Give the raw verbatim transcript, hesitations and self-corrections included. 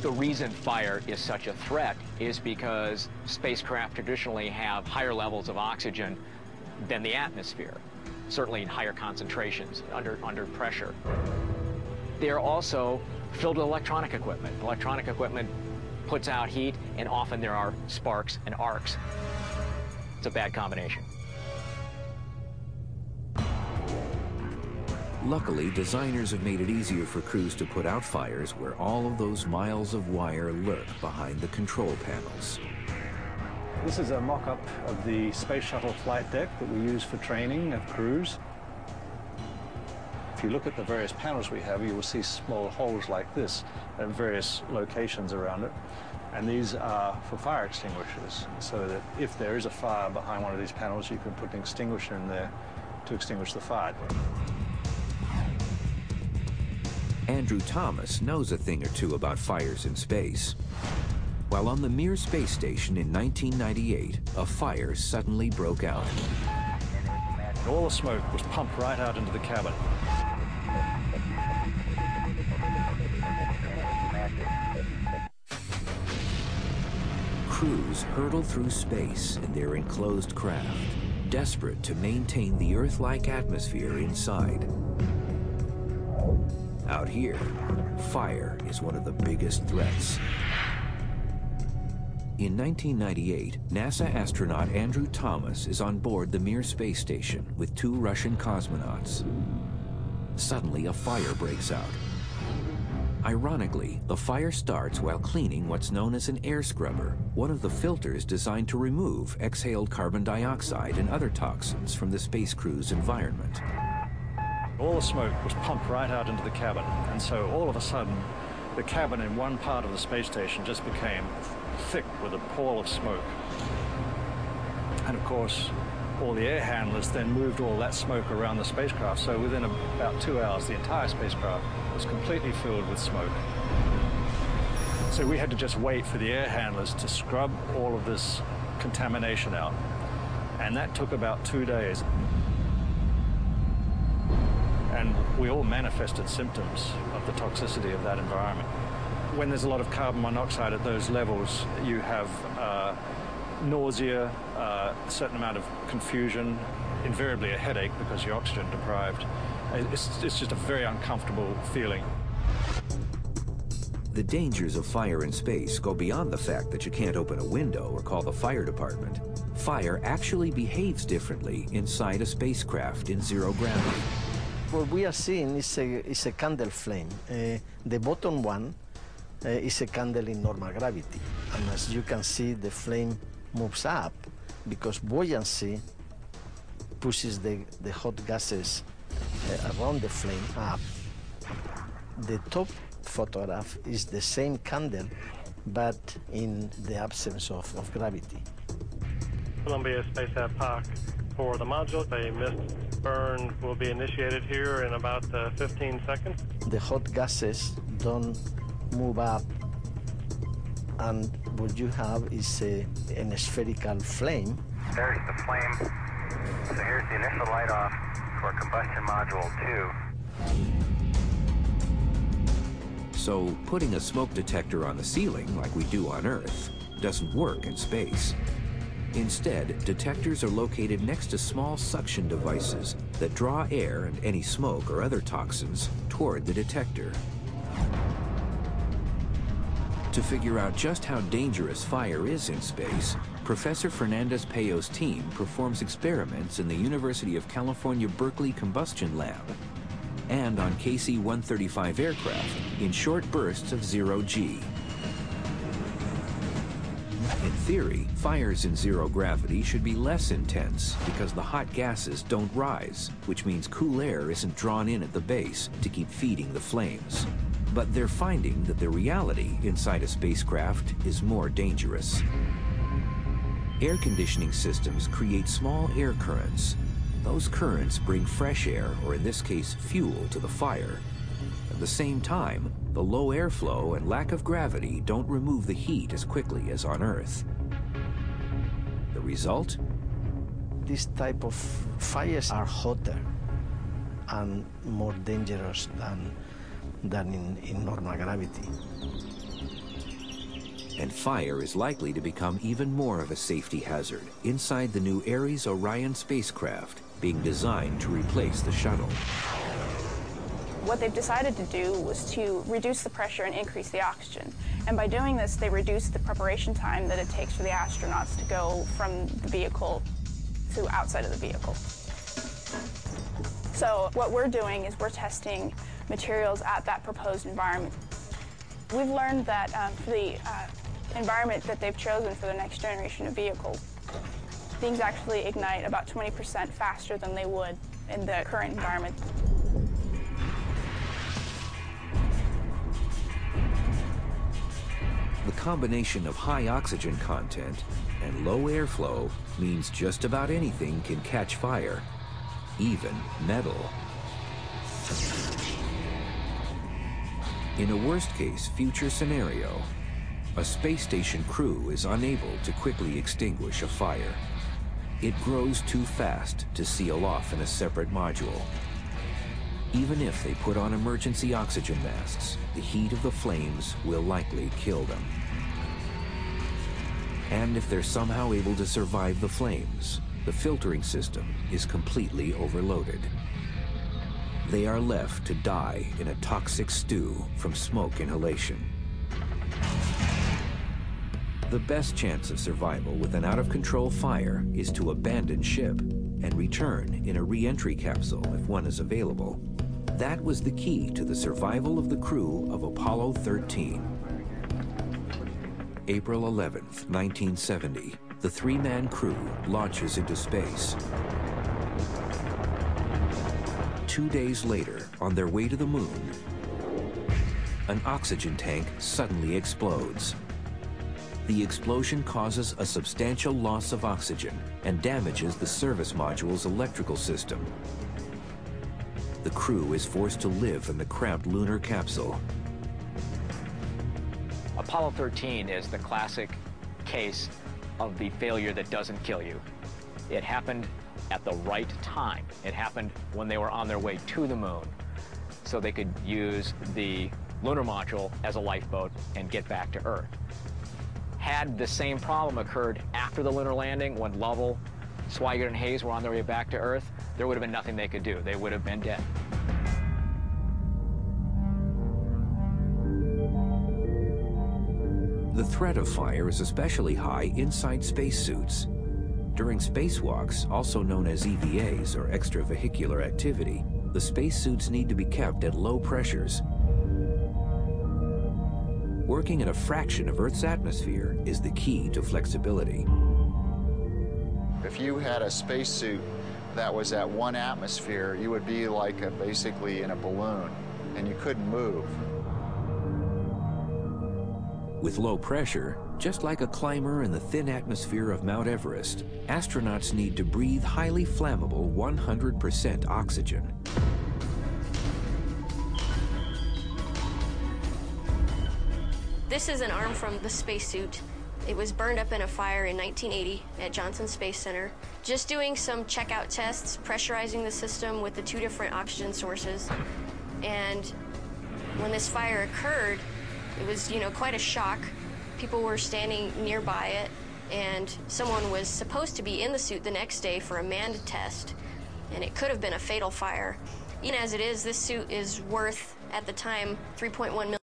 The reason fire is such a threat is because spacecraft traditionally have higher levels of oxygen than the atmosphere, certainly in higher concentrations, under, under pressure. They are also filled with electronic equipment. Electronic equipment puts out heat, and often there are sparks and arcs. It's a bad combination. Luckily, designers have made it easier for crews to put out fires where all of those miles of wire lurk behind the control panels. This is a mock-up of the space shuttle flight deck that we use for training of crews. If you look at the various panels we have, you will see small holes like this at various locations around it. And these are for fire extinguishers, so that if there is a fire behind one of these panels, you can put an extinguisher in there to extinguish the fire. Andrew Thomas knows a thing or two about fires in space. While on the Mir space station in nineteen ninety-eight, a fire suddenly broke out. All the smoke was pumped right out into the cabin. Crews hurtle through space in their enclosed craft, desperate to maintain the Earth-like atmosphere inside. Out here, fire is one of the biggest threats. In nineteen ninety-eight, NASA astronaut Andrew Thomas is on board the Mir space station with two Russian cosmonauts. Suddenly, a fire breaks out. Ironically, the fire starts while cleaning what's known as an air scrubber, one of the filters designed to remove exhaled carbon dioxide and other toxins from the space crew's environment. All the smoke was pumped right out into the cabin, and so all of a sudden, the cabin in one part of the space station just became thick with a pall of smoke. And of course, all the air handlers then moved all that smoke around the spacecraft, so within about two hours, the entire spacecraft was completely filled with smoke. So we had to just wait for the air handlers to scrub all of this contamination out, and that took about two days. And we all manifested symptoms of the toxicity of that environment. When there's a lot of carbon monoxide at those levels, you have uh, nausea, uh, a certain amount of confusion, invariably a headache because you're oxygen deprived. It's, it's just a very uncomfortable feeling. The dangers of fire in space go beyond the fact that you can't open a window or call the fire department. Fire actually behaves differently inside a spacecraft in zero gravity. What we are seeing is a, is a candle flame. Uh, the bottom one uh, is a candle in normal gravity. And as you can see, the flame moves up because buoyancy pushes the, the hot gases uh, around the flame up. The top photograph is the same candle, but in the absence of, of gravity. Columbia Space Lab Park for the module. A mist burn will be initiated here in about uh, fifteen seconds. The hot gases don't move up, and what you have is a, an spherical flame. There's the flame. So here's the initial light off for combustion module two. So putting a smoke detector on the ceiling like we do on Earth doesn't work in space. Instead, detectors are located next to small suction devices that draw air and any smoke or other toxins toward the detector. To figure out just how dangerous fire is in space, Professor Fernandez-Peyo's team performs experiments in the University of California Berkeley combustion lab and on K C one thirty-five aircraft in short bursts of zero G. In theory, fires in zero gravity should be less intense because the hot gases don't rise, which means cool air isn't drawn in at the base to keep feeding the flames. But they're finding that the reality inside a spacecraft is more dangerous. Air conditioning systems create small air currents. Those currents bring fresh air, or in this case, fuel, to the fire. At the same time, the low airflow and lack of gravity don't remove the heat as quickly as on Earth. The result? This type of fires are hotter and more dangerous than, than in, in normal gravity. and fire is likely to become even more of a safety hazard inside the new Ares Orion spacecraft being designed to replace the shuttle. What they've decided to do was to reduce the pressure and increase the oxygen. And by doing this, they reduced the preparation time that it takes for the astronauts to go from the vehicle to outside of the vehicle. So what we're doing is we're testing materials at that proposed environment. We've learned that um, for the uh, environment that they've chosen for the next generation of vehicle, things actually ignite about twenty percent faster than they would in the current environment. The combination of high oxygen content and low airflow means just about anything can catch fire, even metal. In a worst-case future scenario, a space station crew is unable to quickly extinguish a fire. It grows too fast to seal off in a separate module. Even if they put on emergency oxygen masks, the heat of the flames will likely kill them. And if they're somehow able to survive the flames, the filtering system is completely overloaded. They are left to die in a toxic stew from smoke inhalation. The best chance of survival with an out-of-control fire is to abandon ship and return in a re-entry capsule if one is available. That was the key to the survival of the crew of Apollo thirteen. April eleventh, nineteen seventy, the three-man crew launches into space. Two days later, on their way to the moon, an oxygen tank suddenly explodes. The explosion causes a substantial loss of oxygen and damages the service module's electrical system. The crew is forced to live in the cramped lunar capsule. Apollo thirteen is the classic case of the failure that doesn't kill you. It happened at the right time. It happened when they were on their way to the moon, so they could use the lunar module as a lifeboat and get back to Earth. Had the same problem occurred after the lunar landing, when Lovell, Swigert, and Hayes were on their way back to Earth, there would have been nothing they could do. They would have been dead. The threat of fire is especially high inside spacesuits. During spacewalks, also known as E V As or extravehicular activity, the spacesuits need to be kept at low pressures. Working at a fraction of Earth's atmosphere is the key to flexibility. If you had a spacesuit that was at one atmosphere, you would be like a, basically in a balloon, and you couldn't move. With low pressure, just like a climber in the thin atmosphere of Mount Everest, astronauts need to breathe highly flammable one hundred percent oxygen. This is an arm from the spacesuit. It was burned up in a fire in nineteen eighty at Johnson Space Center. Just doing some checkout tests, pressurizing the system with the two different oxygen sources. And when this fire occurred, it was, you know, quite a shock. People were standing nearby it, and someone was supposed to be in the suit the next day for a manned test, and it could have been a fatal fire. Even as it is, this suit is worth, at the time, three point one million dollars.